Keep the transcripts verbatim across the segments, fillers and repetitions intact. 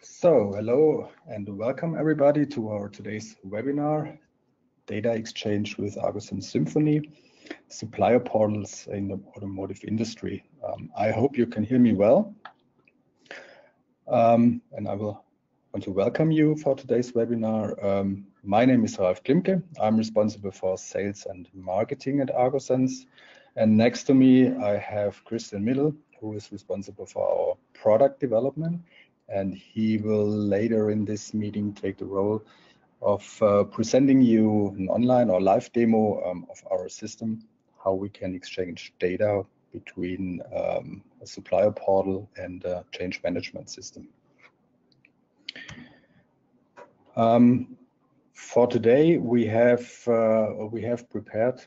So hello and welcome everybody to our today's webinar, Data Exchange with agosense Symphony, Supplier Portals in the Automotive Industry. Um, I hope you can hear me well. Um, and I will want to welcome you for today's webinar. Um, my name is Ralf Klimke. I'm responsible for sales and marketing at agosense. And next to me, I have Christian Mittel, who is responsible for our product development. And he will later in this meeting take the role of uh, presenting you an online or live demo um, of our system, how we can exchange data between um, a supplier portal and a change management system. Um, for today, we have uh, we have prepared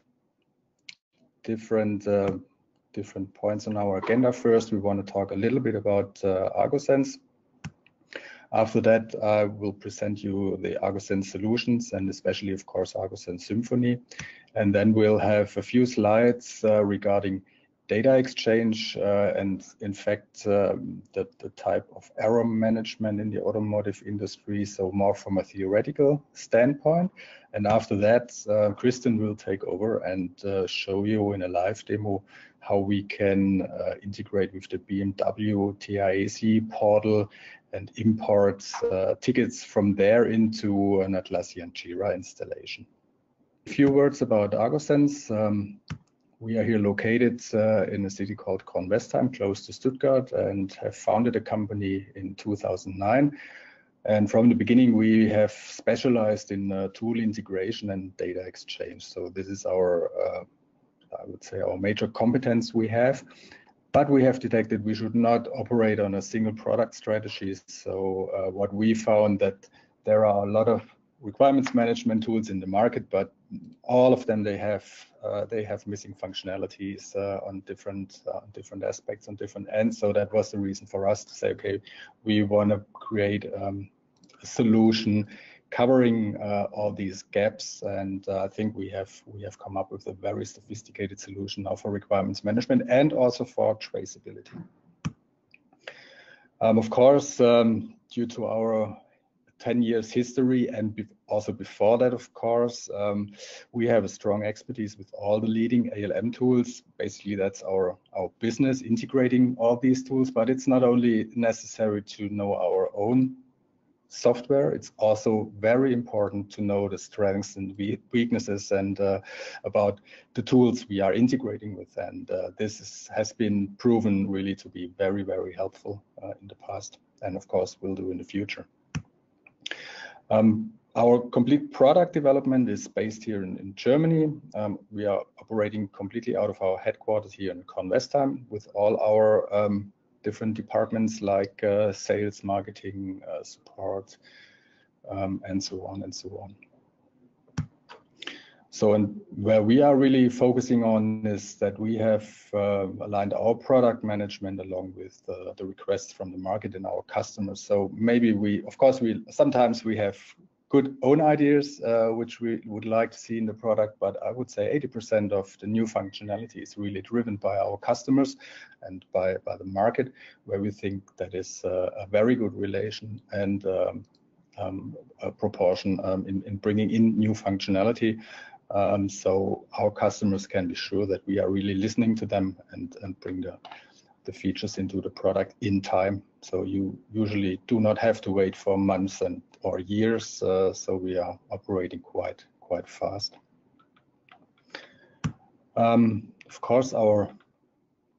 different uh, different points on our agenda. First, we want to talk a little bit about uh, agosense. After that, I will present you the agosense solutions and especially, of course, agosense Symphony. And then we'll have a few slides uh, regarding data exchange uh, and, in fact, uh, the, the type of error management in the automotive industry, so more from a theoretical standpoint. And after that, uh, Christian will take over and uh, show you in a live demo how we can uh, integrate with the B M W TAESSI portal and import uh, tickets from there into an Atlassian Jira installation. A few words about agosense. Um, we are here located uh, in a city called Kornwestheim, close to Stuttgart, and have founded a company in two thousand nine. And from the beginning, we have specialized in uh, tool integration and data exchange. So this is our, uh, I would say, our major competence we have. But we have detected we should not operate on a single product strategy. So uh, what we found that there are a lot of requirements management tools in the market, but all of them they have uh, they have missing functionalities uh, on different uh, different aspects on different ends. So that was the reason for us to say, okay, we want to create um, a solution covering uh, all these gaps, and uh, I think we have we have come up with a very sophisticated solution now for requirements management and also for traceability. Um, of course, um, due to our ten years history and be also before that, of course, um, we have a strong expertise with all the leading A L M tools. Basically, that's our our business, integrating all these tools. But it's not only necessary to know our own software, it's also very important to know the strengths and weaknesses and uh, about the tools we are integrating with, and uh, this is, has been proven really to be very very helpful uh, in the past, and of course will do in the future. Um, our complete product development is based here in, in Germany. Um, we are operating completely out of our headquarters here in Kornwestheim with all our um, different departments like uh, sales, marketing, uh, support, um, and so on and so on. So, and where we are really focusing on is that we have uh, aligned our product management along with uh, the requests from the market and our customers. So maybe we, of course, we sometimes we have good own ideas uh, which we would like to see in the product, but I would say eighty percent of the new functionality is really driven by our customers and by, by the market, where we think that is uh, a very good relation and um, um, a proportion um, in, in bringing in new functionality. Um, so our customers can be sure that we are really listening to them and, and bring the, the features into the product in time. So you usually do not have to wait for months and or years, uh, so we are operating quite quite fast. Um, of course, our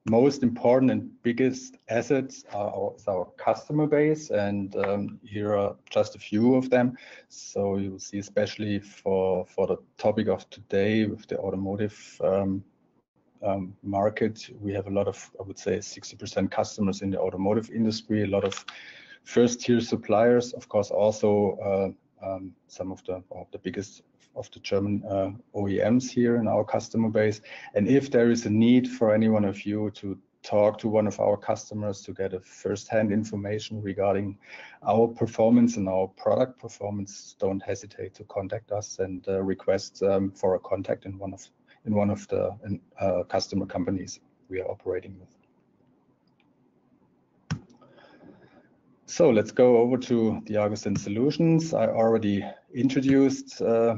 most important and biggest assets are our, is our customer base, and um, here are just a few of them. So you will see, especially for for the topic of today with the automotive um, um, market, we have a lot of, I would say, sixty percent customers in the automotive industry, a lot of first-tier suppliers, of course, also uh, um, some of the, of the biggest of the German uh, O E Ms here in our customer base. And if there is a need for any one of you to talk to one of our customers to get a first-hand information regarding our performance and our product performance, don't hesitate to contact us and uh, request um, for a contact in one of in one of the in, uh, customer companies we are operating with. So let's go over to the agosense solutions. I already introduced uh,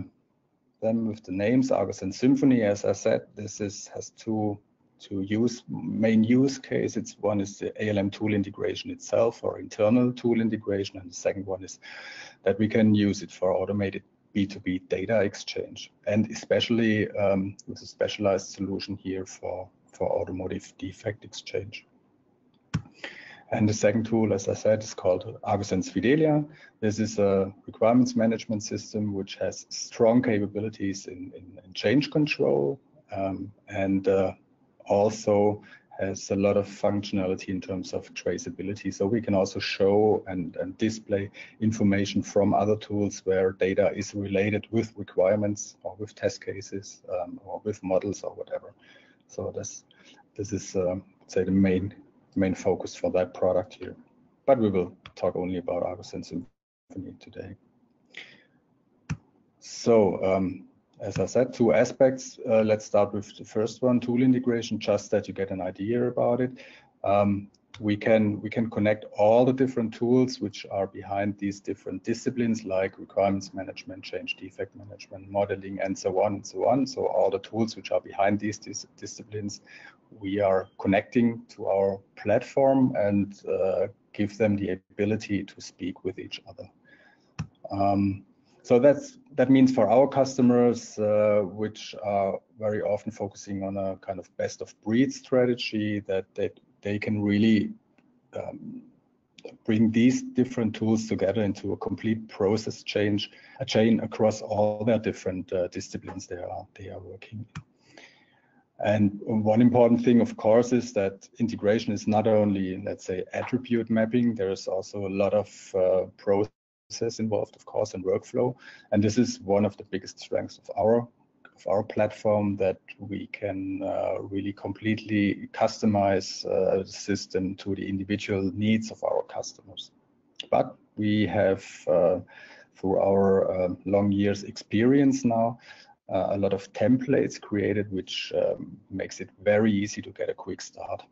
them with the names agosense Symphony. As I said, this is has two two use main use case. It's one is the A L M tool integration itself, or internal tool integration, and the second one is that we can use it for automated B two B data exchange, and especially um, with a specialized solution here for for automotive defect exchange. And the second tool, as I said, is called agosense Fidelia. This is a requirements management system which has strong capabilities in, in, in change control, um, and uh, also has a lot of functionality in terms of traceability. So we can also show and, and display information from other tools where data is related with requirements or with test cases, um, or with models or whatever. So this, this is, uh, say, the main main focus for that product here, but we will talk only about agosense Symphony today. So um, as I said, two aspects. Uh, let's start with the first one, tool integration, just that you get an idea about it. Um, we can we can connect all the different tools which are behind these different disciplines, like requirements management, change defect management, modeling, and so on and so on. So all the tools which are behind these dis disciplines we are connecting to our platform and uh, give them the ability to speak with each other. Um, so that's that means for our customers, uh, which are very often focusing on a kind of best of breed strategy, that they they can really um, bring these different tools together into a complete process change, a chain across all their different uh, disciplines they are, they are working in. And one important thing, of course, is that integration is not only, let's say, attribute mapping. There is also a lot of uh, process involved, of course, and workflow. And this is one of the biggest strengths of our Of our platform, that we can uh, really completely customize uh, the system to the individual needs of our customers. But we have, uh, through our uh, long years experience now, uh, a lot of templates created, which um, makes it very easy to get a quick start.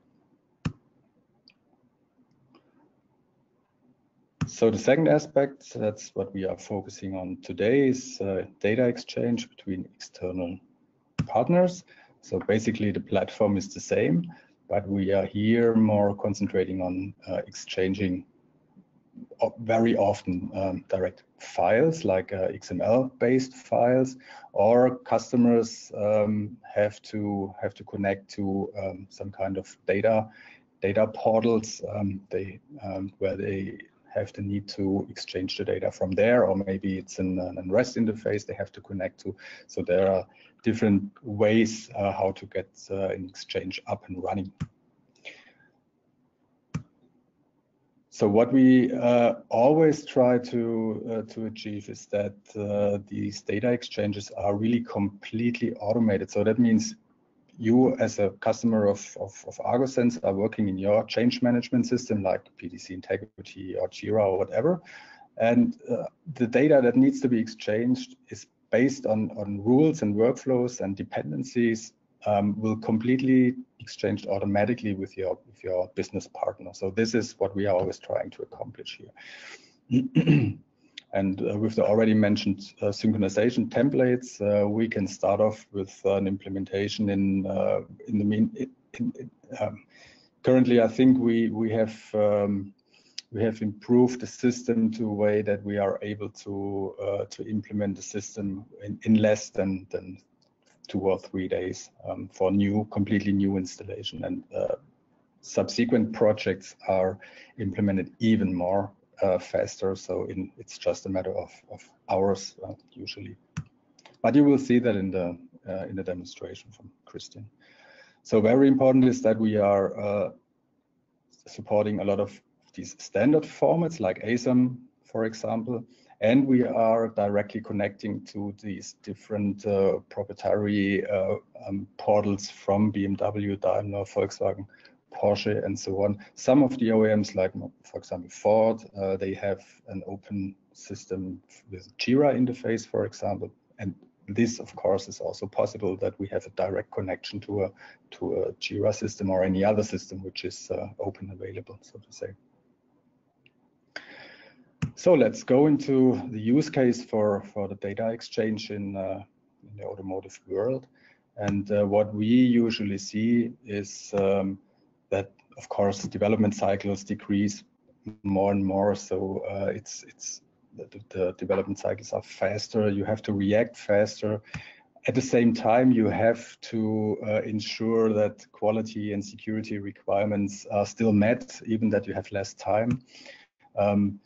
So the second aspect, that's what we are focusing on today, is uh, data exchange between external partners. So basically the platform is the same, but we are here more concentrating on uh, exchanging very often um, direct files, like uh, X M L-based files, or customers um, have to have to connect to um, some kind of data data portals um, they um, where they have the need to exchange the data from there, or maybe it's an, an REST interface they have to connect to. So there are different ways uh, how to get uh, an exchange up and running. So what we uh, always try to uh, to achieve is that uh, these data exchanges are really completely automated. So that means you, as a customer of, of, of agosense, are working in your change management system like P T C Integrity or Jira or whatever. And uh, the data that needs to be exchanged is based on, on rules and workflows and dependencies, um, will completely exchange automatically with your, with your business partner. So this is what we are always trying to accomplish here. And uh, with the already mentioned uh, synchronization templates, uh, we can start off with uh, an implementation in uh, in the mean. In, in, um, currently, I think we we have um, we have improved the system to a way that we are able to uh, to implement the system in, in less than than two or three days um, for new, completely new installation. And uh, subsequent projects are implemented even more Uh, faster, so in, it's just a matter of, of hours uh, usually, but you will see that in the uh, in the demonstration from Christian. So very important is that we are uh, supporting a lot of these standard formats like ASAM, for example, and we are directly connecting to these different uh, proprietary uh, um, portals from B M W, Daimler, Volkswagen, Porsche, and so on. Some of the O E Ms, like for example Ford, uh, they have an open system with Jira interface, for example. And this, of course, is also possible, that we have a direct connection to a to a Jira system or any other system which is uh, open available, so to say. So let's go into the use case for, for the data exchange in, uh, in the automotive world. And uh, what we usually see is um, that, of course, development cycles decrease more and more. So uh, it's, it's the, the development cycles are faster. You have to react faster. At the same time, you have to uh, ensure that quality and security requirements are still met, even that you have less time. Um,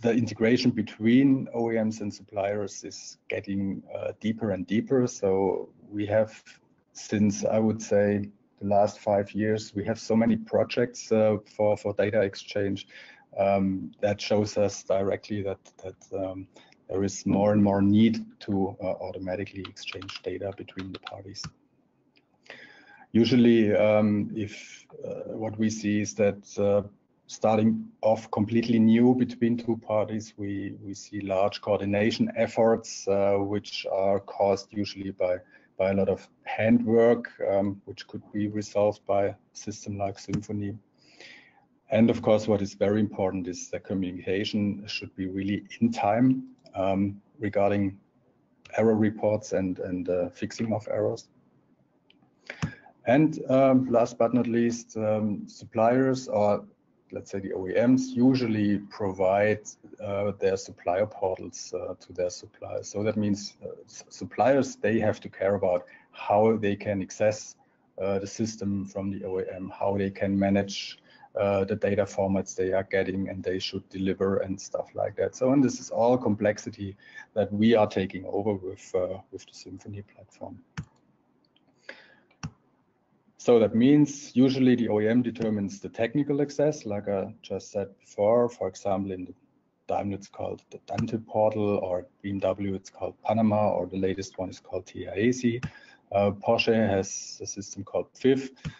the integration between O E Ms and suppliers is getting uh, deeper and deeper. So we have, since I would say the last five years, we have so many projects uh, for, for data exchange um, that shows us directly that, that um, there is more and more need to uh, automatically exchange data between the parties. Usually, um, if uh, what we see is that uh, starting off completely new between two parties, we, we see large coordination efforts, uh, which are caused usually by, by a lot of handwork, um, which could be resolved by a system like Symphony. And of course, what is very important is the communication should be really in time. Um, regarding error reports and, and uh, fixing of errors. And um, last but not least, um, suppliers, or let's say the O E Ms, usually provide uh, their supplier portals uh, to their suppliers. So that means uh, suppliers, they have to care about how they can access uh, the system from the O E M, how they can manage Uh, the data formats they are getting and they should deliver and stuff like that. So, and this is all complexity that we are taking over with, uh, with the Symphony platform. So that means usually the O E M determines the technical access, like I just said before. For example, in the Daimler it's called the Dante portal, or B M W it's called Panama, or the latest one is called TAESSI. Uh, Porsche has a system called P F I F F.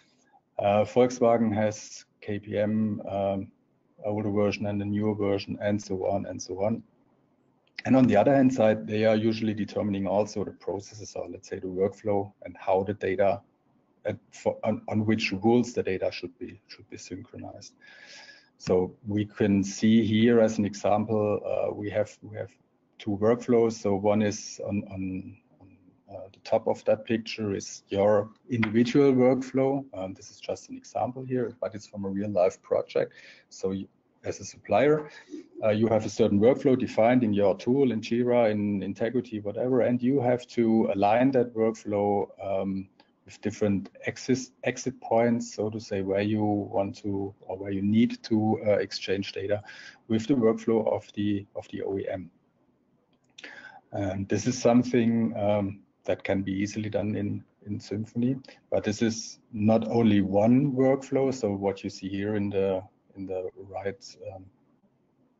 Uh, Volkswagen has K P M, um, older version and the newer version, and so on and so on. And on the other hand side, they are usually determining also the processes, or let's say the workflow, and how the data, at, for, on, on which rules the data should be should be synchronized. So we can see here as an example, uh, we have we have two workflows. So one is on on. Uh, the top of that picture is your individual workflow. Um, this is just an example here, but it's from a real life project. So you, as a supplier, uh, you have a certain workflow defined in your tool, in Jira, in Integrity, whatever, and you have to align that workflow um, with different exit, exit points, so to say, where you want to or where you need to uh, exchange data with the workflow of the, of the O E M. And this is something um, that can be easily done in, in Symphony, but this is not only one workflow. So what you see here in the in the right um,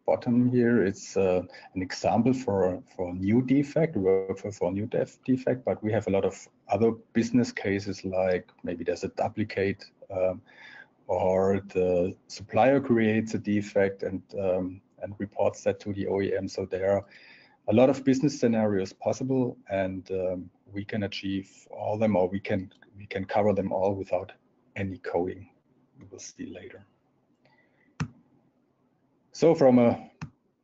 bottom here, it's uh, an example for for new defect, workflow for new dev defect. But we have a lot of other business cases, like maybe there's a duplicate, um, or the supplier creates a defect and um, and reports that to the O E M. So there are a lot of business scenarios possible, and um, we can achieve all of them, or we can we can cover them all without any coding. We will see later. So from a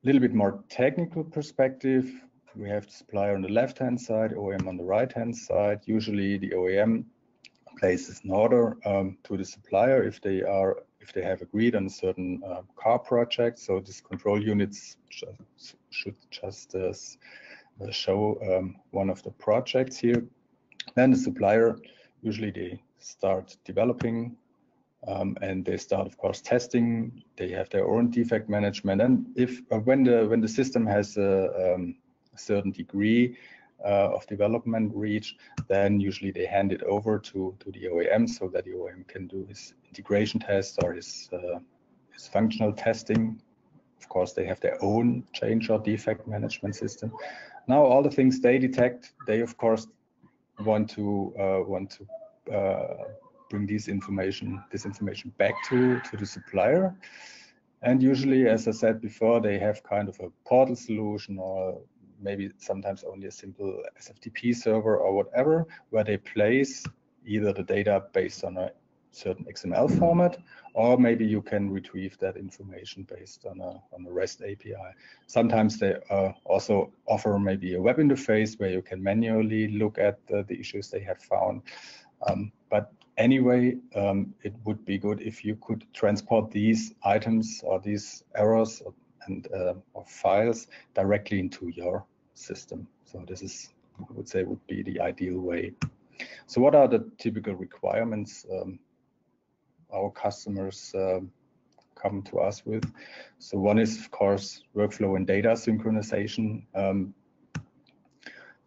little bit more technical perspective, we have the supplier on the left-hand side, O E M on the right-hand side. Usually the O E M places an order um, to the supplier if they are if they have agreed on a certain uh, car project. So this control units just, should just uh, show um, one of the projects here. Then the supplier, usually they start developing um, and they start, of course, testing. They have their own defect management, and if uh, when the when the system has a, um, a certain degree Uh, of development reach, then usually they hand it over to, to the O E M, so that the O E M can do his integration tests or his, uh, his functional testing. Of course, they have their own change or defect management system. Now, all the things they detect, they of course want to uh, want to uh, bring this information this information back to to the supplier. And usually, as I said before, they have kind of a portal solution, or maybe sometimes only a simple S F T P server or whatever, where they place either the data based on a certain X M L format, or maybe you can retrieve that information based on a, on a REST A P I. Sometimes they uh, also offer maybe a web interface where you can manually look at the, the issues they have found. Um, but anyway, um, it would be good if you could transport these items or these errors or, and uh, or files directly into your system. So this is, I would say, would be the ideal way. So what are the typical requirements um, our customers uh, come to us with? So one is, of course, workflow and data synchronization. Um,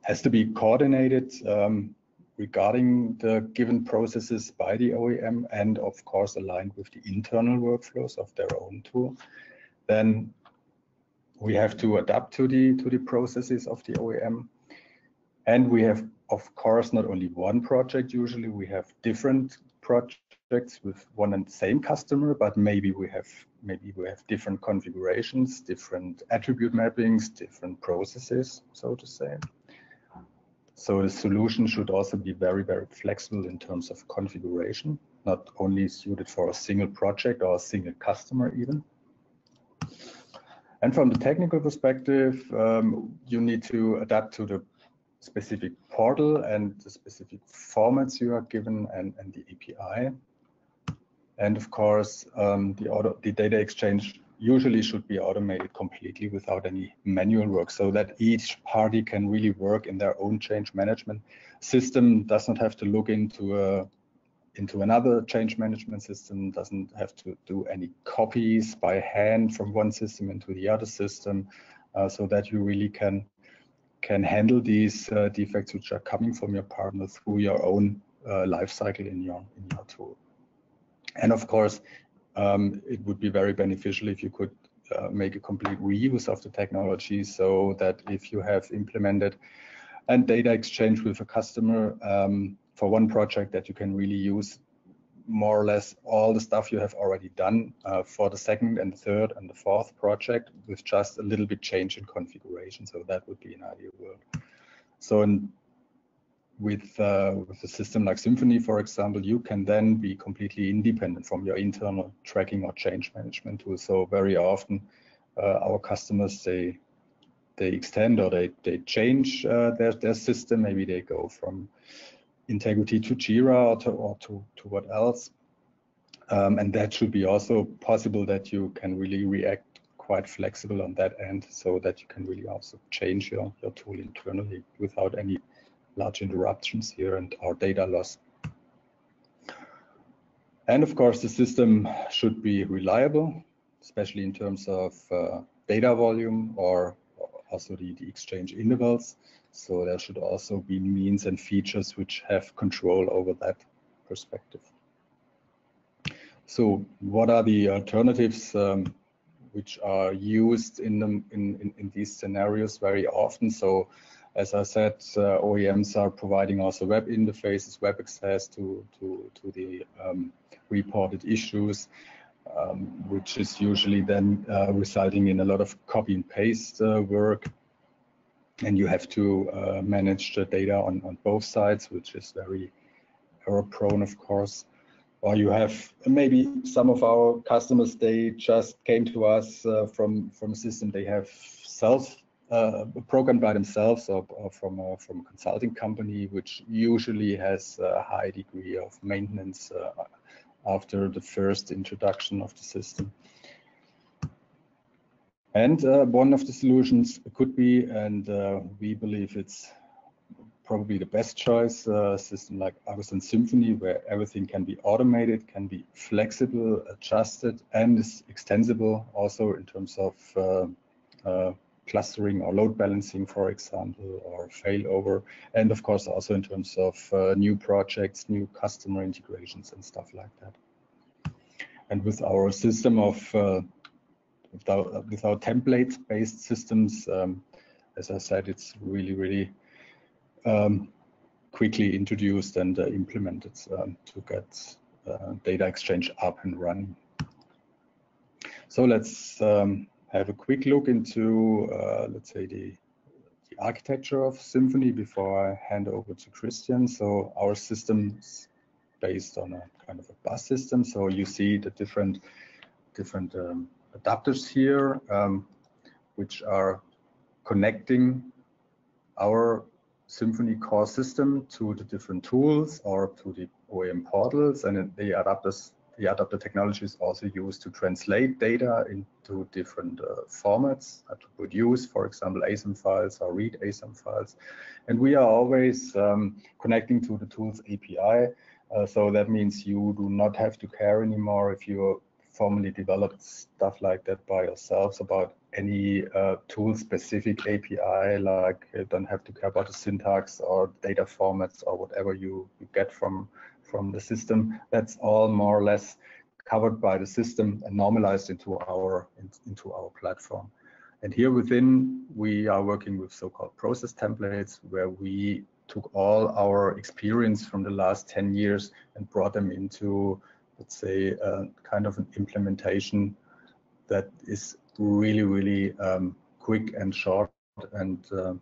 has to be coordinated um, regarding the given processes by the O E M and, of course, aligned with the internal workflows of their own tool. Then we have to adapt to the, to the processes of the O E M. And we have, of course, not only one project. Usually we have different projects with one and the same customer, but maybe we have maybe we have different configurations, different attribute mappings, different processes, so to say. So the solution should also be very, very flexible in terms of configuration, not only suited for a single project or a single customer even. And from the technical perspective, um, you need to adapt to the specific portal and the specific formats you are given and, and the A P I. And of course, um, the, auto, the data exchange usually should be automated completely without any manual work so that each party can really work in their own change management system, does not have to look into a, into another change management system, doesn't have to do any copies by hand from one system into the other system, uh, so that you really can can handle these uh, defects which are coming from your partner through your own uh, life cycle in your in your tool. And of course, um, it would be very beneficial if you could uh, make a complete reuse of the technology, so that if you have implemented a data exchange with a customer um, for one project, that you can really use more or less all the stuff you have already done uh, for the second and third and the fourth project with just a little bit change in configuration. So that would be an ideal world. So in, with, uh, with a system like Symphony, for example, you can then be completely independent from your internal tracking or change management tool. So very often uh, our customers, they, they extend or they, they change uh, their, their system. Maybe they go from Integrity to Jira or to, or to, to what else. Um, and that should be also possible that you can really react quite flexible on that end, so that you can really also change your, your tool internally without any large interruptions here and or data loss. And of course, the system should be reliable, especially in terms of uh, data volume or also the, the exchange intervals. So there should also be means and features which have control over that perspective. So what are the alternatives um, which are used in, the, in, in, in these scenarios very often? So as I said, uh, O E Ms are providing also web interfaces, web access to, to, to the um, reported issues, um, which is usually then uh, resulting in a lot of copy and paste uh, work. And you have to uh, manage the data on, on both sides, which is very error prone, of course. Or you have maybe some of our customers, they just came to us uh, from, from a system they have self uh, programmed by themselves, or, or from, a, from a consulting company, which usually has a high degree of maintenance uh, after the first introduction of the system. And uh, one of the solutions could be, and uh, we believe it's probably the best choice, a uh, system like agosense Symphony, where everything can be automated, can be flexible, adjusted, and is extensible also in terms of uh, uh, clustering or load balancing, for example, or failover. And of course, also in terms of uh, new projects, new customer integrations and stuff like that. And with our system of uh, Without, without template-based systems, um, as I said, it's really, really um, quickly introduced and uh, implemented um, to get uh, data exchange up and running. So let's um, have a quick look into, uh, let's say, the, the architecture of Symphony before I hand over to Christian. So our system's based on a kind of a bus system. So you see the different different um, adapters here, um, which are connecting our Symphony core system to the different tools or to the O E M portals, and the adapters, the adapter technology is also used to translate data into different uh, formats to produce, for example, ASAM files or read ASAM files. And we are always um, connecting to the tools A P I. Uh, so that means you do not have to care anymore if you formally developed stuff like that by yourselves about any uh, tool-specific A P I, like you don't have to care about the syntax or data formats or whatever you, you get from, from the system. That's all more or less covered by the system and normalized into our, in, into our platform. And here within, we are working with so-called process templates, where we took all our experience from the last ten years and brought them into, let's say, uh, kind of an implementation that is really, really um, quick and short and uh,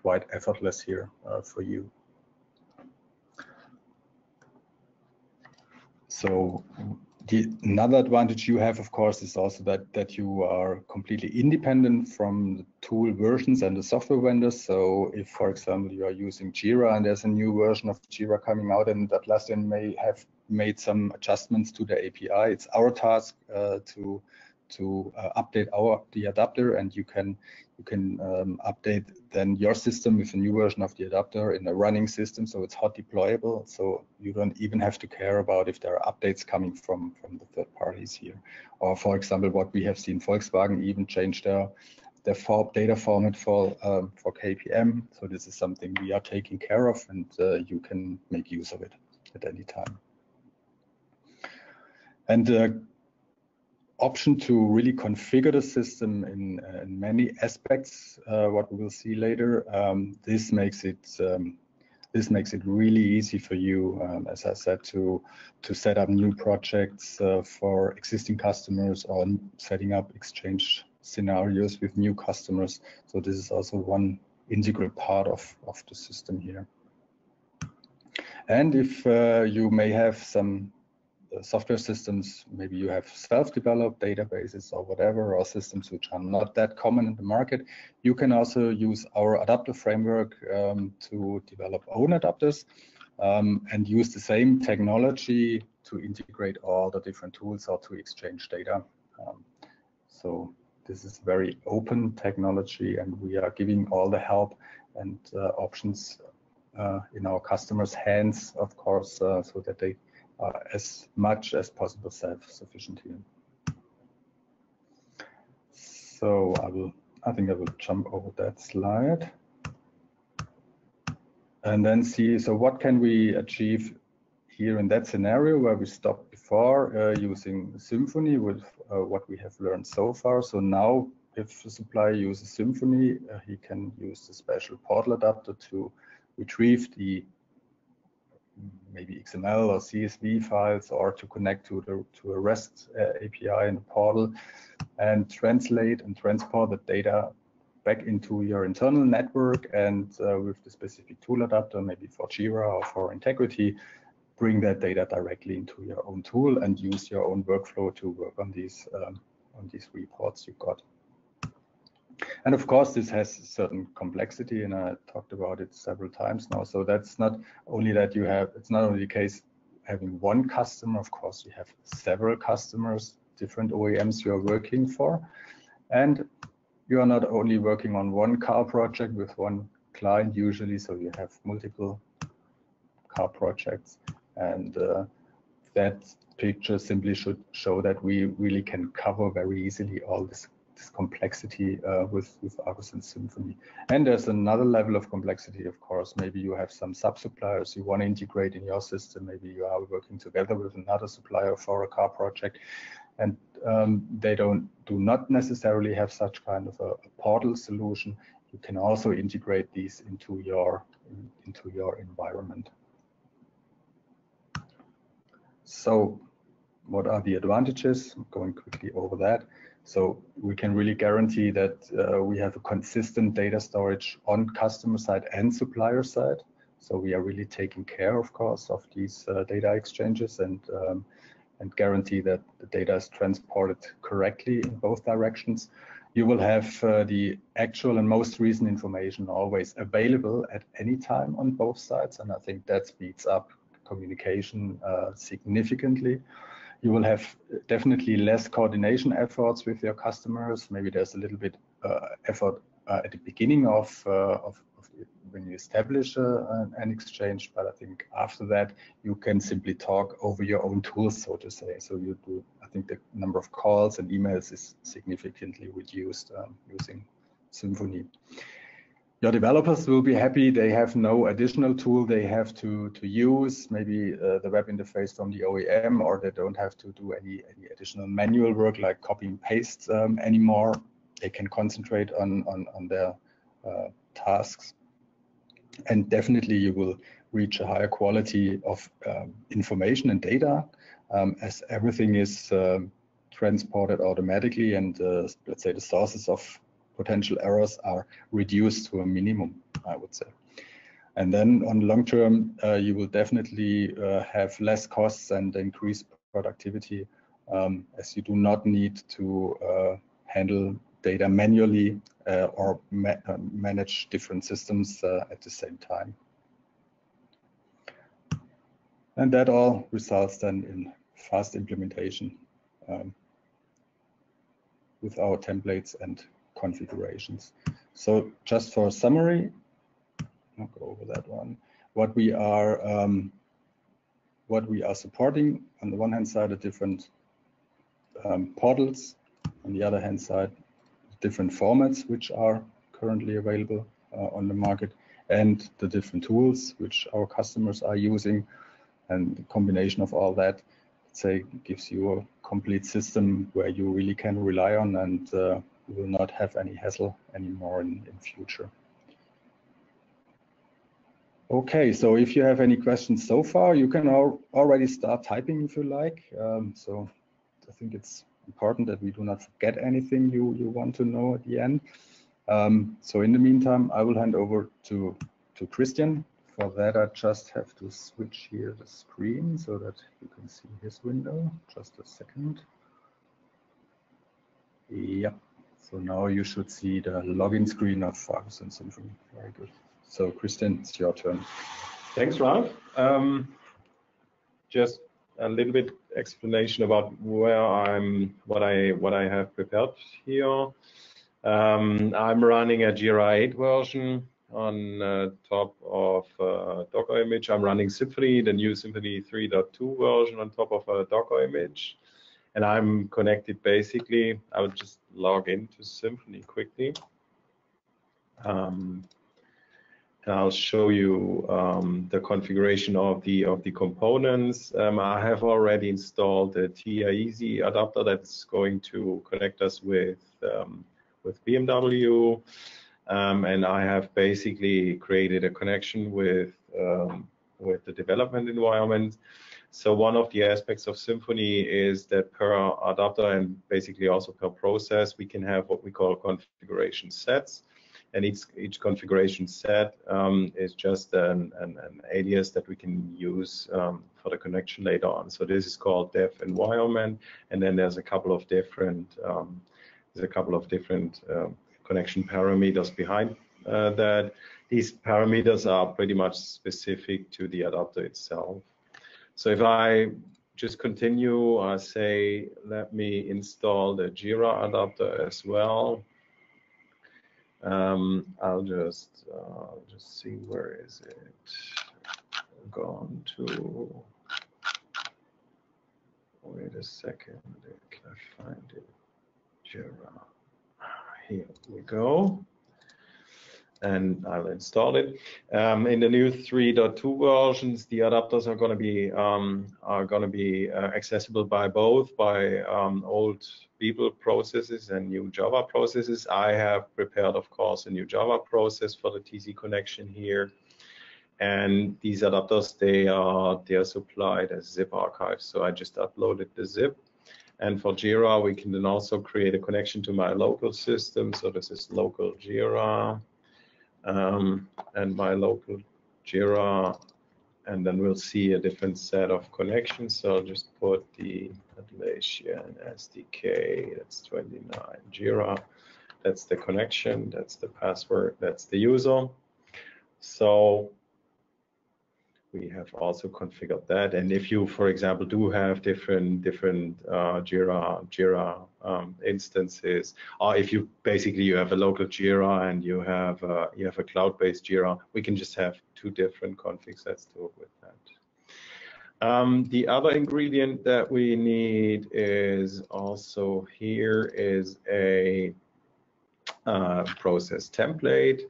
quite effortless here uh, for you. So the, another advantage you have, of course, is also that, that you are completely independent from the tool versions and the software vendors. So if, for example, you are using Jira and there's a new version of Jira coming out and Atlassian may have made some adjustments to the A P I, it's our task uh, to to uh, update our the adapter, and you can you can um, update then your system with a new version of the adapter in a running system, so it's hot deployable, so you don't even have to care about if there are updates coming from from the third parties here. Or for example, what we have seen, Volkswagen even changed their their for data format for um, for K P M, so this is something we are taking care of, and uh, you can make use of it at any time. And uh, option to really configure the system in, in many aspects, uh, what we will see later. Um, this makes it um, this makes it really easy for you, um, as I said, to to set up new projects uh, for existing customers, or setting up exchange scenarios with new customers. So this is also one integral part of of the system here. And if uh, you may have some software systems, maybe you have self-developed databases or whatever, or systems which are not that common in the market, you can also use our adapter framework um, to develop own adapters um, and use the same technology to integrate all the different tools or to exchange data. Um, so this is very open technology, and we are giving all the help and uh, options uh, in our customers' hands, of course, uh, so that they Uh, as much as possible self-sufficient here. So I will, I think I will jump over that slide and then see, so what can we achieve here in that scenario where we stopped before uh, using Symphony with uh, what we have learned so far. So now if the supplier uses Symphony, uh, he can use the special portal adapter to retrieve the maybe X M L or C S V files, or to connect to the to a REST uh, A P I in the portal and translate and transport the data back into your internal network, and uh, with the specific tool adapter, maybe for Jira or for Integrity, bring that data directly into your own tool and use your own workflow to work on these um, on these reports you got. And of course, this has certain complexity, and I talked about it several times now. So that's not only that you have, it's not only the case having one customer, of course, you have several customers, different O E Ms you are working for. And you are not only working on one car project with one client usually, so you have multiple car projects. And uh, that picture simply should show that we really can cover very easily all this This complexity uh, with, with agosense Symphony. And there's another level of complexity, of course. Maybe you have some sub-suppliers you want to integrate in your system. Maybe you are working together with another supplier for a car project, and um, they don't do not necessarily have such kind of a, a portal solution. You can also integrate these into your in, into your environment. So what are the advantages? I'm going quickly over that. So we can really guarantee that uh, we have a consistent data storage on customer side and supplier side. So we are really taking care, of course, of these uh, data exchanges and um, and guarantee that the data is transported correctly in both directions. You will have uh, the actual and most recent information always available at any time on both sides, and I think that speeds up communication uh, significantly. You will have definitely less coordination efforts with your customers. Maybe there's a little bit uh, effort uh, at the beginning of, uh, of, of when you establish uh, an exchange, but I think after that you can simply talk over your own tools, so to say. So you do. I think the number of calls and emails is significantly reduced um, using Symphony. Your developers will be happy. They have no additional tool they have to to use, maybe uh, the web interface from the O E M, or they don't have to do any, any additional manual work like copy and paste um, anymore. They can concentrate on, on, on their uh, tasks. And definitely you will reach a higher quality of um, information and data um, as everything is uh, transported automatically and uh, let's say the sources of potential errors are reduced to a minimum, I would say. And then on long term, uh, you will definitely uh, have less costs and increased productivity um, as you do not need to uh, handle data manually uh, or ma uh, manage different systems uh, at the same time. And that all results then in fast implementation um, with our templates and configurations. So just for a summary, I'll go over that one. What we are um, what we are supporting on the one hand side are different um, portals, on the other hand side different formats which are currently available uh, on the market, and the different tools which our customers are using, and the combination of all that, let's say, gives you a complete system where you really can rely on and uh, will not have any hassle anymore in, in future. Okay, so if you have any questions so far, you can al already start typing if you like. Um, so I think it's important that we do not forget anything you, you want to know at the end. Um, so in the meantime, I will hand over to, to Christian. For that, I just have to switch here the screen so that you can see his window. Just a second. Yep. So now you should see the login screen of agosense Symphony. Very good. So Christian, it's your turn. Thanks, Ralf. Um, just a little bit explanation about where I'm, what I what I have prepared here. Um, I'm running a Jira eight version on uh, top of a Docker image. I'm running Symphony, the new Symphony three point two version, on top of a Docker image. And I'm connected basically. I will just log into Symphony quickly. Um, and I'll show you um, the configuration of the of the components. Um, I have already installed a TAESSI adapter that's going to connect us with um, with B M W. Um, and I have basically created a connection with um, with the development environment. So one of the aspects of Symphony is that per adapter and basically also per process, we can have what we call configuration sets. And each, each configuration set um, is just an, an, an alias that we can use um, for the connection later on. So this is called dev environment. And then there's a couple of different, um, there's a couple of different uh, connection parameters behind uh, that. These parameters are pretty much specific to the adapter itself. So if I just continue, I say, let me install the Jira adapter as well. Um, I'll just uh, just see, where is it gone to? Wait a second, can I find it? Jira. Here we go. And I'll install it. Um, in the new three point two versions, the adapters are going to be um, are going to be uh, accessible by both by um, old B P E L processes and new Java processes. I have prepared, of course, a new Java process for the T C connection here. And these adapters, they are they are supplied as zip archives. So I just uploaded the zip. And for Jira, we can then also create a connection to my local system. So this is local Jira. Um, and my local Jira, and then we'll see a different set of connections. So I'll just put the Atlassian S D K, that's twenty-nine, Jira, that's the connection, that's the password, that's the user. So we have also configured that. And if you, for example, do have different different uh, Jira Jira um, instances, or if you basically you have a local Jira and you have a, you have a cloud-based Jira, we can just have two different config sets to work with that. Um, the other ingredient that we need is also here is a uh, process template.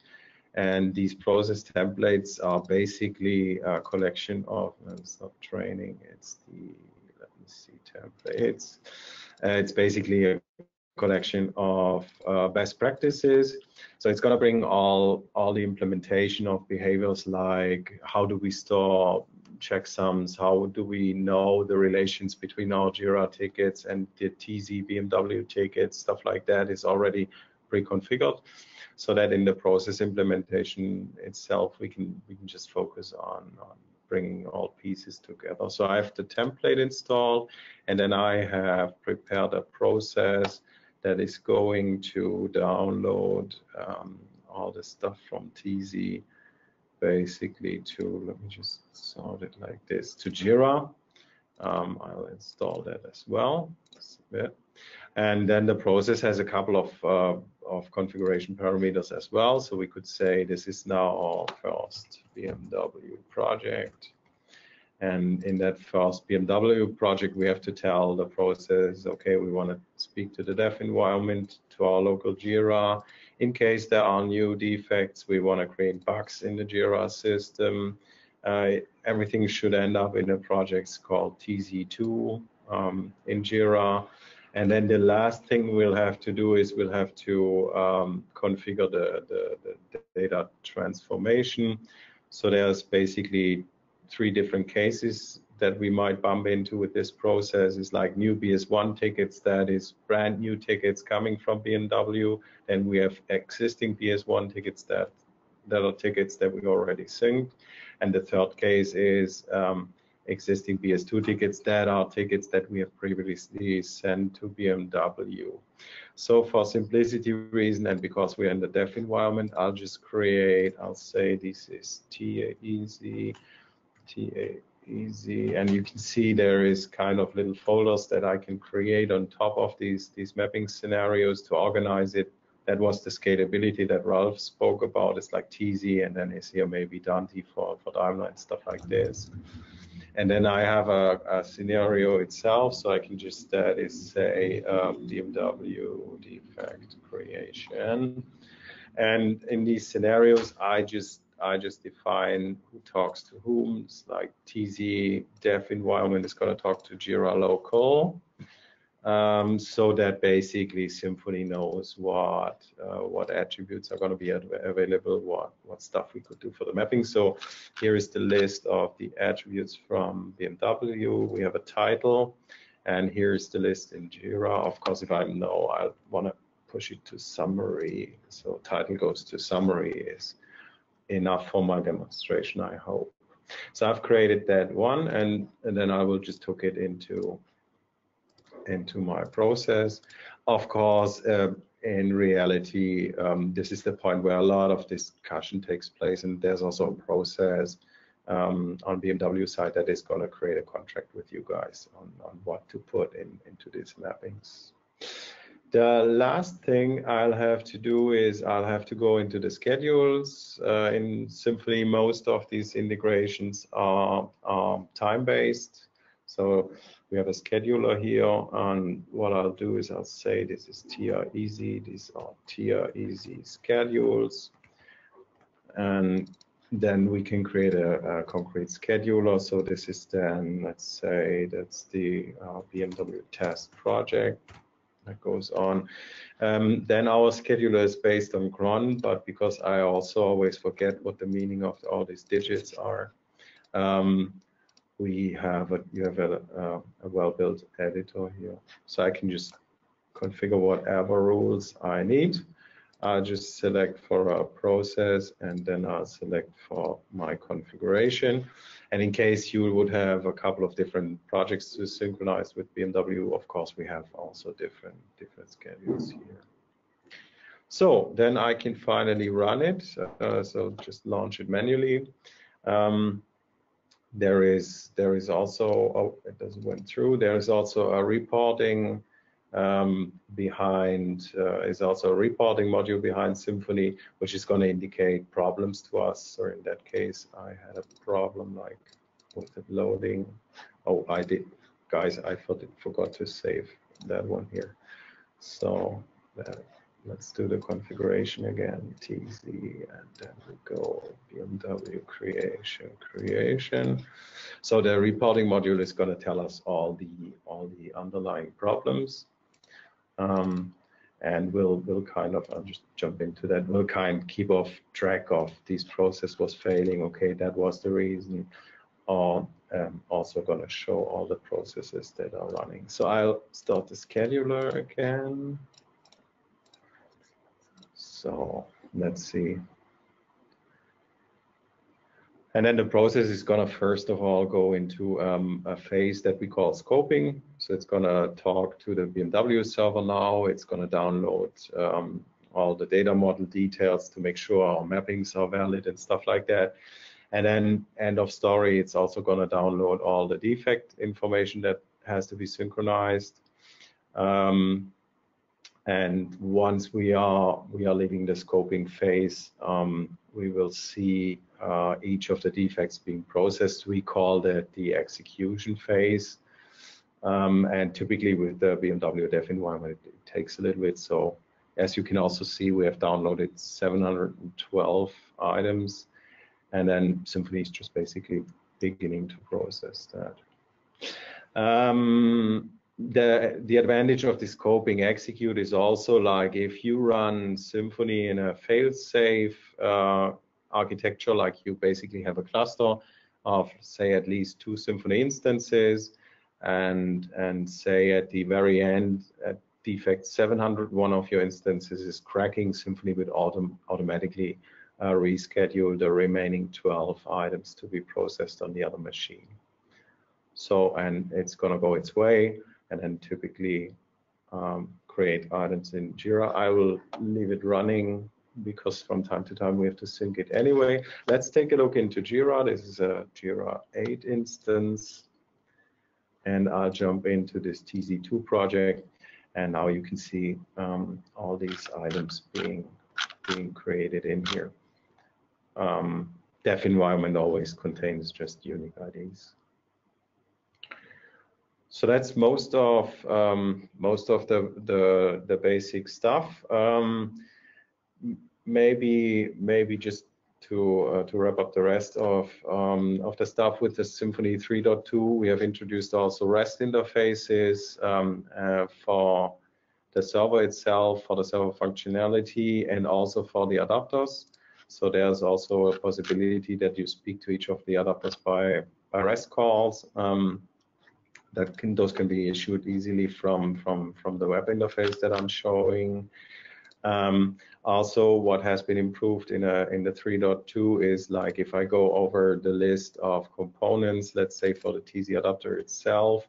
And these process templates are basically a collection of, no, it's not training, it's the, let me see, templates. Uh, it's basically a collection of uh, best practices. So it's going to bring all, all the implementation of behaviors, like how do we store checksums, how do we know the relations between our Jira tickets and the T Z B M W tickets, stuff like that is already pre-configured, so that in the process implementation itself, we can we can just focus on, on bringing all pieces together. So I have the template installed, and then I have prepared a process that is going to download um, all the stuff from T Z, basically to, let me just sort it like this, to Jira. Um, I'll install that as well. Submit. And then the process has a couple of uh, of configuration parameters as well. So we could say this is now our first B M W project. And in that first B M W project, we have to tell the process, okay, we want to speak to the dev environment, to our local Jira. In case there are new defects, we want to create bugs in the Jira system. Uh, everything should end up in a project called T Z two um, in Jira. And then the last thing we'll have to do is we'll have to um, configure the, the, the data transformation. So there's basically three different cases that we might bump into with this process. It's like new B S one tickets, that is brand new tickets coming from B M W. Then we have existing B S one tickets that, that are tickets that we already synced. And the third case is um, existing B S two tickets that are tickets that we have previously sent to B M W. So for simplicity reason, and because we're in the dev environment, I'll just create, I'll say this is T A E S S I, T A E S S I, and you can see there is kind of little folders that I can create on top of these, these mapping scenarios to organize it. That was the scalability that Ralf spoke about. It's like T Z, and then is here maybe Dante for, for Daimler and stuff like this. And then I have a, a scenario itself, so I can just, that is, say um, B M W defect creation. And in these scenarios, I just I just define who talks to whom. It's like T Z dev environment is going to talk to Jira local, um, so that basically Symphony knows what uh, what attributes are going to be available, what what stuff we could do for the mapping. So here is the list of the attributes from B M W. We have a title, and here is the list in Jira. Of course, if I know, I want to push it to summary, so title goes to summary. Is enough for my demonstration, I hope. So I've created that one, and and then I will just took it into into my process. Of course, uh, in reality, um, this is the point where a lot of discussion takes place, and there's also a process um, on B M W side that is going to create a contract with you guys on, on what to put in into these mappings. The last thing I'll have to do is I'll have to go into the schedules. Uh, in Symphony, most of these integrations are, are time-based. So we have a scheduler here, and what I'll do is I'll say this is T R E S S I, these are T R E S S I schedules. And then we can create a, a concrete scheduler. So this is then, let's say that's the uh, B M W test project that goes on. Um, then our scheduler is based on C R O N, but because I also always forget what the meaning of all these digits are, um, we have a, you have a, uh, a well-built editor here, so I can just configure whatever rules I need. I'll just select for our process, and then I'll select for my configuration. And in case you would have a couple of different projects to synchronize with B M W, of course, we have also different, different schedules here. So then I can finally run it. Uh, so just launch it manually. Um, there is there is also, oh, it doesn't went through. There is also a reporting um, behind, uh, is also a reporting module behind Symphony, which is going to indicate problems to us. Or in that case, I had a problem like with it loading. Oh, I did, guys, I forgot to save that one here. So that. Let's do the configuration again, T Z, and then we go B M W creation, creation. So the reporting module is going to tell us all the all the underlying problems, um, and we'll we'll kind of I'll just jump into that. We'll kind of keep off track of this process was failing. Okay, that was the reason. Or um, also going to show all the processes that are running. So I'll start the scheduler again. So let's see. And then the process is going to first of all go into um, a phase that we call scoping. So it's going to talk to the B M W server now. It's going to download um, all the data model details to make sure our mappings are valid and stuff like that. And then end of story, it's also going to download all the defect information that has to be synchronized. Um, And once we are we are leaving the scoping phase, um, we will see uh, each of the defects being processed. We call that the execution phase. Um, and typically with the B M W dev environment, it, it takes a little bit. So as you can also see, we have downloaded seven hundred twelve items, and then Symphony is just basically beginning to process that. Um, The, the advantage of the scoping execute is also like if you run Symphony in a fail-safe uh, architecture, like you basically have a cluster of, say, at least two Symphony instances, and, and say at the very end, at defect seven hundred, one of your instances is cracking, Symphony would autom automatically uh, reschedule the remaining twelve items to be processed on the other machine. So, and it's going to go its way. And then typically um, create items in Jira. I will leave it running because from time to time we have to sync it anyway. Let's take a look into Jira. This is a Jira eight instance. And I'll jump into this T Z two project. And now you can see um, all these items being, being created in here. Um, dev environment always contains just unique I Ds. So that's most of um, most of the, the the basic stuff. Um, maybe maybe just to uh, to wrap up the rest of um, of the stuff with the Symphony three point two, we have introduced also REST interfaces um, uh, for the server itself, for the server functionality, and also for the adapters. So there's also a possibility that you speak to each of the adapters by by REST calls. Um, That can, those can be issued easily from, from, from the web interface that I'm showing. Um, also, what has been improved in, a, in the three point two is like if I go over the list of components, let's say for the T Z adapter itself,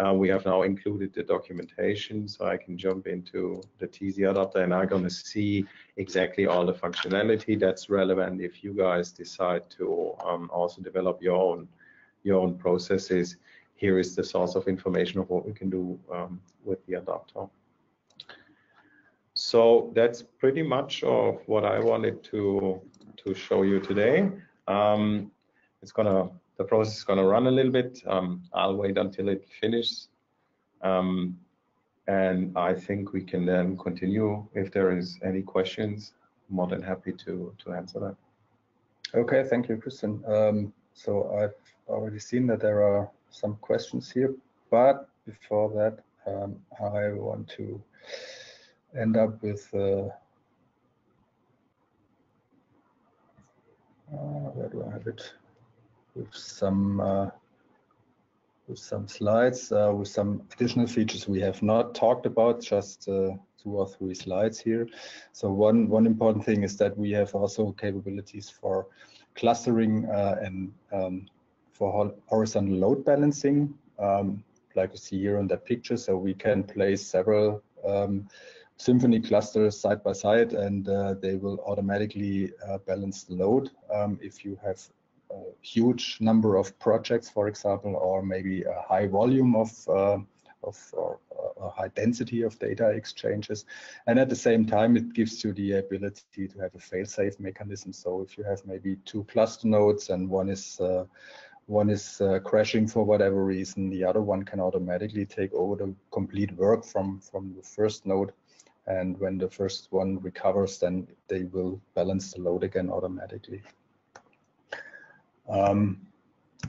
uh, we have now included the documentation. So I can jump into the T Z adapter and I'm going to see exactly all the functionality that's relevant if you guys decide to um, also develop your own, your own processes. Here is the source of information of what we can do um, with the adapter. So that's pretty much of what I wanted to to show you today. Um, it's gonna the process is gonna run a little bit. Um, I'll wait until it finishes, um, and I think we can then continue. If there is any questions, I'm more than happy to to answer that. Okay, thank you, Christian. Um, so I've already seen that there are some questions here, but before that, um, I want to end up with uh, uh, where do I have it? With some uh, with some slides, uh, with some additional features we have not talked about, just uh, two or three slides here. So one, one important thing is that we have also capabilities for clustering uh, and um, for horizontal load balancing, um, like you see here on that picture. So we can place several um, Symphony clusters side by side, and uh, they will automatically uh, balance the load um, if you have a huge number of projects, for example, or maybe a high volume of uh, of or, or high density of data exchanges. And at the same time, it gives you the ability to have a fail-safe mechanism. So if you have maybe two cluster nodes and one is uh, one is uh, crashing for whatever reason, the other one can automatically take over the complete work from from the first node. And when the first one recovers, then they will balance the load again automatically. Um,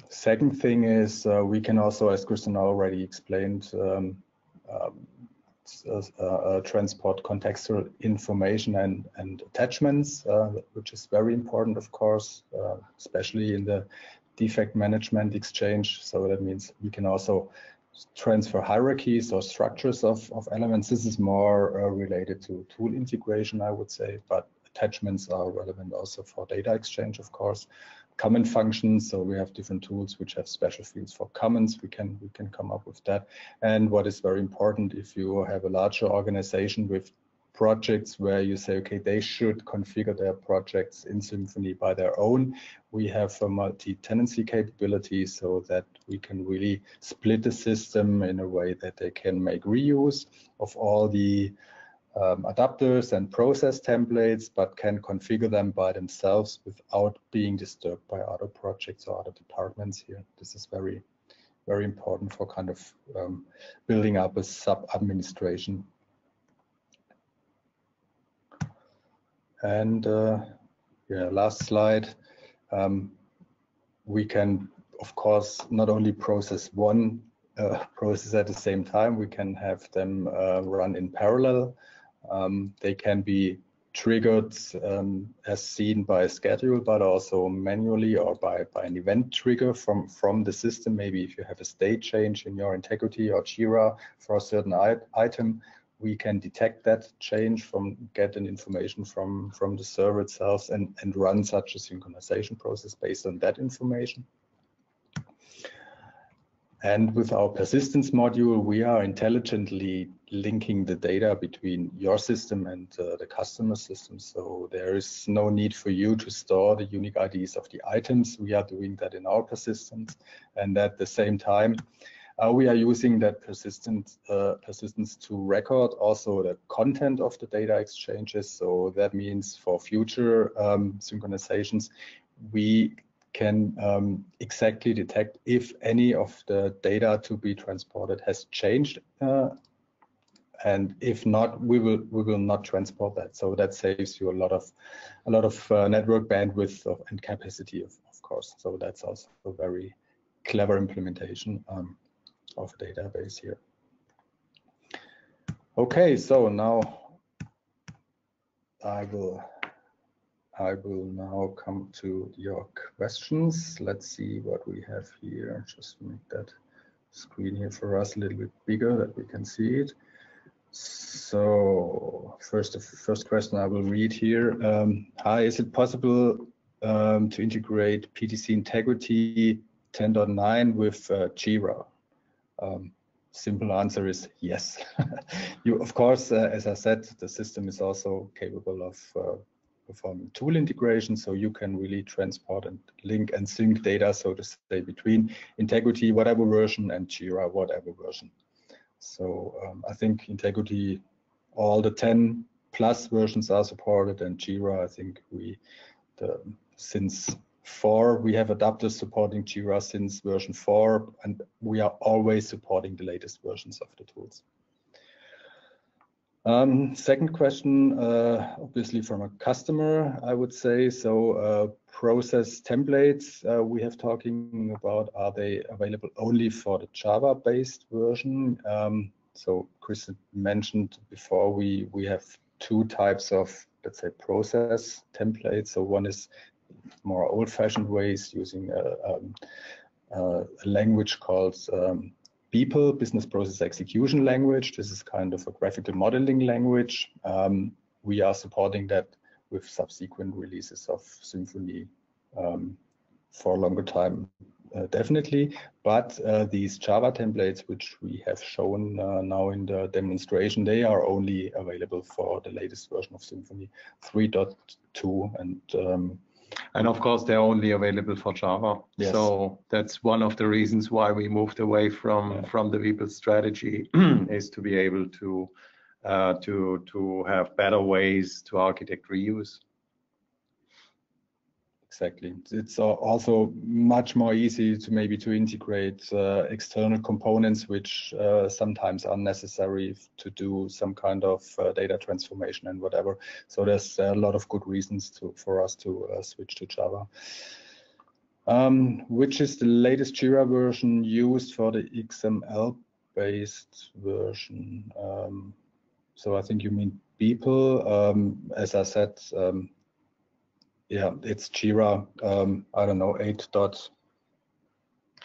second thing is uh, we can also, as Christian already explained, um, um, uh, uh, transport contextual information and, and attachments, uh, which is very important, of course, uh, especially in the defect management exchange. So that means we can also transfer hierarchies or structures of, of elements. This is more uh, related to tool integration, I would say, but attachments are relevant also for data exchange, of course. Common functions, so we have different tools which have special fields for commons. We can we can come up with that. And what is very important, if you have a larger organization with projects where you say, okay, they should configure their projects in Symphony by their own. We have a multi-tenancy capability so that we can really split the system in a way that they can make reuse of all the um, adapters and process templates, but can configure them by themselves without being disturbed by other projects or other departments here. This is very, very important for kind of um, building up a sub-administration. And uh, yeah, last slide, um, we can, of course, not only process one uh, process at the same time, we can have them uh, run in parallel. Um, they can be triggered um, as seen by a schedule, but also manually or by, by an event trigger from, from the system. Maybe if you have a state change in your Integrity or Jira for a certain item, we can detect that change from get an information from, from the server itself and, and run such a synchronization process based on that information. And with our persistence module, we are intelligently linking the data between your system and uh, the customer system. So there is no need for you to store the unique I Ds of the items. We are doing that in our persistence. And at the same time, Uh, we are using that persistence, uh, persistence to record also the content of the data exchanges. So that means for future um, synchronizations, we can um, exactly detect if any of the data to be transported has changed. Uh, and if not, we will we will not transport that. So that saves you a lot of a lot of uh, network bandwidth of, and capacity, of, of course. So that's also a very clever implementation Um, of a database here. Okay, so now I will I will now come to your questions. Let's see what we have here. Just make that screen here for us a little bit bigger that we can see it. So first, the first question I will read here. Um, hi, is it possible um, to integrate P T C Integrity ten point nine with uh, Jira? Um, simple answer is yes. You, of course, uh, as I said, the system is also capable of uh, performing tool integration, so you can really transport and link and sync data, so to say, between Integrity, whatever version, and Jira, whatever version. So um, I think Integrity, all the ten plus versions are supported, and Jira, I think we, the, since four, we have adapters supporting Jira since version four, and we are always supporting the latest versions of the tools. Um, second question, uh, obviously from a customer, I would say. So uh, process templates uh, we have talking about, are they available only for the Java-based version? Um, so Chris mentioned before, we, we have two types of, let's say, process templates. So one is more old-fashioned ways using a, um, a language called um, B P E L, Business Process Execution Language. This is kind of a graphical modeling language. Um, we are supporting that with subsequent releases of Symphony um, for a longer time, uh, definitely. But uh, these Java templates, which we have shown uh, now in the demonstration, they are only available for the latest version of Symphony three point two. And um, And of course, they're only available for Java. Yes. So that's one of the reasons why we moved away from yeah. from the B P E L strategy is to be able to uh, to to have better ways to architect reuse. Exactly. It's also much more easy to maybe to integrate uh, external components, which uh, sometimes are necessary to do some kind of uh, data transformation and whatever. So there's a lot of good reasons to, for us to uh, switch to Java. Um, which is the latest Jira version used for the X M L-based version? Um, so I think you mean B P E L. Um, as I said, um, yeah, it's Jira. Um, I don't know eight dot.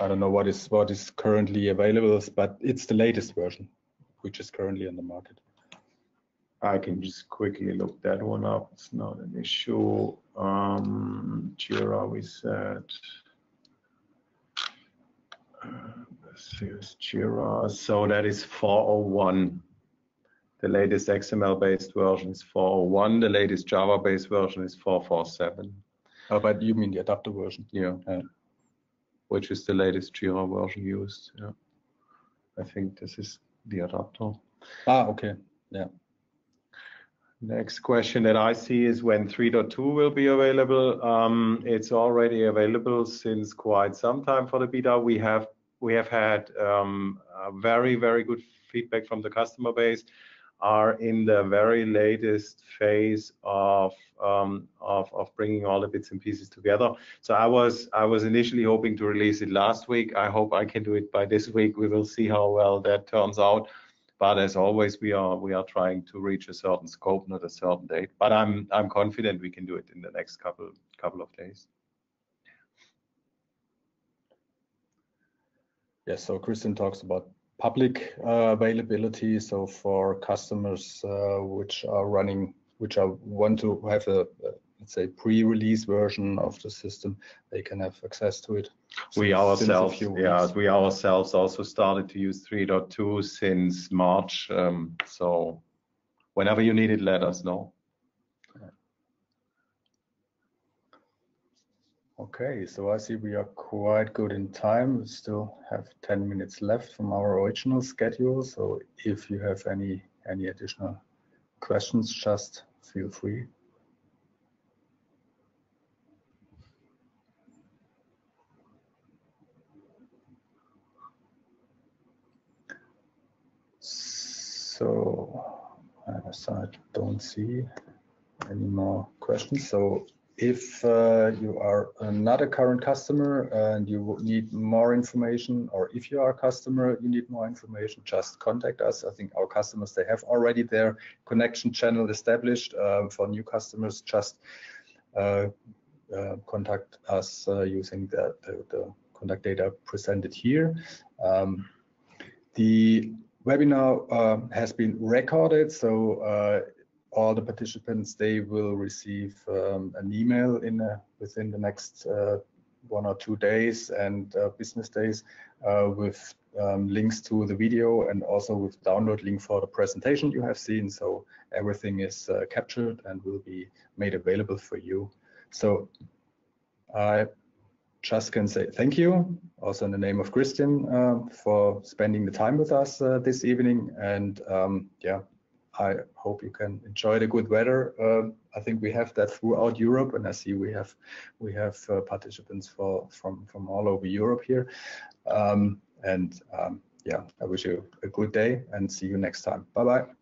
I don't know what is what is currently available, but it's the latest version, which is currently on the market. I can just quickly look that one up. It's not an issue. Um, Jira, we said. Uh, this is Jira. So that is four oh one. The latest X M L-based version is four oh one. The latest Java-based version is four four seven. Oh, but you mean the adapter version? Yeah. Uh, Which is the latest Jira version used? Yeah. I think this is the adapter. Ah, okay. Yeah. Next question that I see is when three point two will be available. Um, it's already available since quite some time for the beta. We have we have had um, a very very good feedback from the customer base. Are in the very latest phase of, um, of of bringing all the bits and pieces together. So I was I was initially hoping to release it last week. I hope I can do it by this week. We will see how well that turns out. But as always, we are we are trying to reach a certain scope, not a certain date. But I'm I'm confident we can do it in the next couple couple of days. Yes. So Christian talks about public uh, availability, so for customers uh, which are running, which are want to have a, a let's say pre-release version of the system, they can have access to it. We ourselves, yeah, we ourselves also started to use three point two since March. Um, so whenever you need it, let us know. Okay, so I see we are quite good in time. We still have ten minutes left from our original schedule. So if you have any any additional questions, just feel free. So I don't see any more questions. So if uh, you are not a current customer and you need more information, or if you are a customer, you need more information, just contact us. I think our customers, they have already their connection channel established. Uh, for new customers, just uh, uh, contact us uh, using the, the, the contact data presented here. Um, the webinar uh, has been recorded, so uh, all the participants, they will receive um, an email in a, within the next uh, one or two days and uh, business days uh, with um, links to the video and also with download link for the presentation you have seen. So everything is uh, captured and will be made available for you. So I just can say thank you, also in the name of Christian, uh, for spending the time with us uh, this evening. And um, yeah. I hope you can enjoy the good weather. Um, I think we have that throughout Europe, and I see we have we have uh, participants for, from from all over Europe here. Um, and um, yeah, I wish you a good day and see you next time. Bye bye.